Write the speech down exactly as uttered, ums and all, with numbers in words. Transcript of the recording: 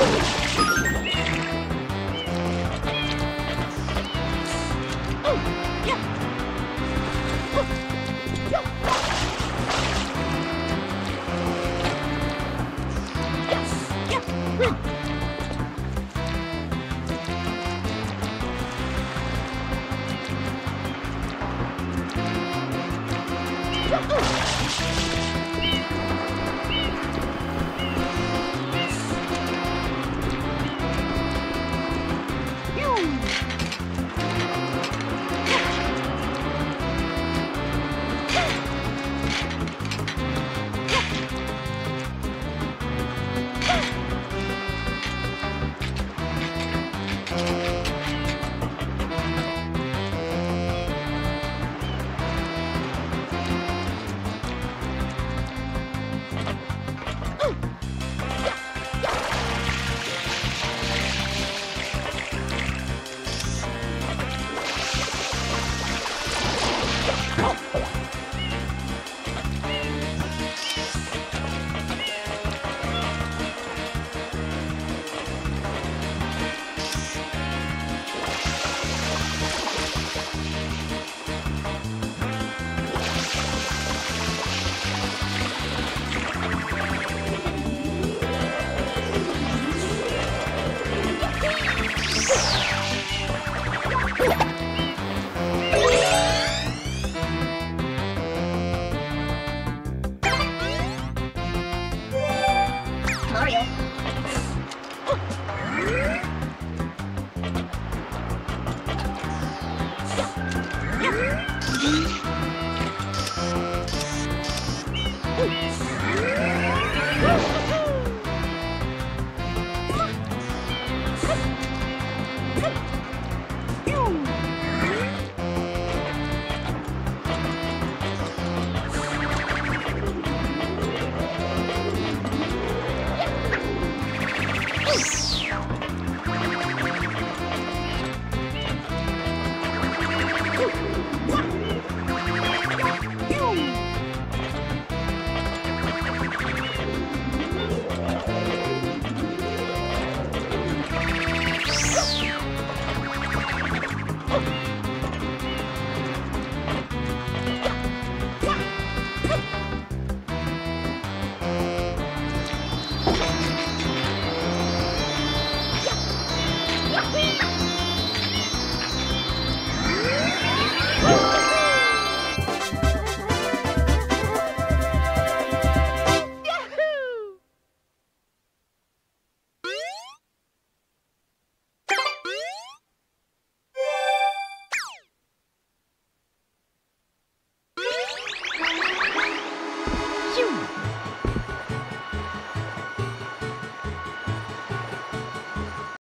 Oh, yeah. Oh, yeah.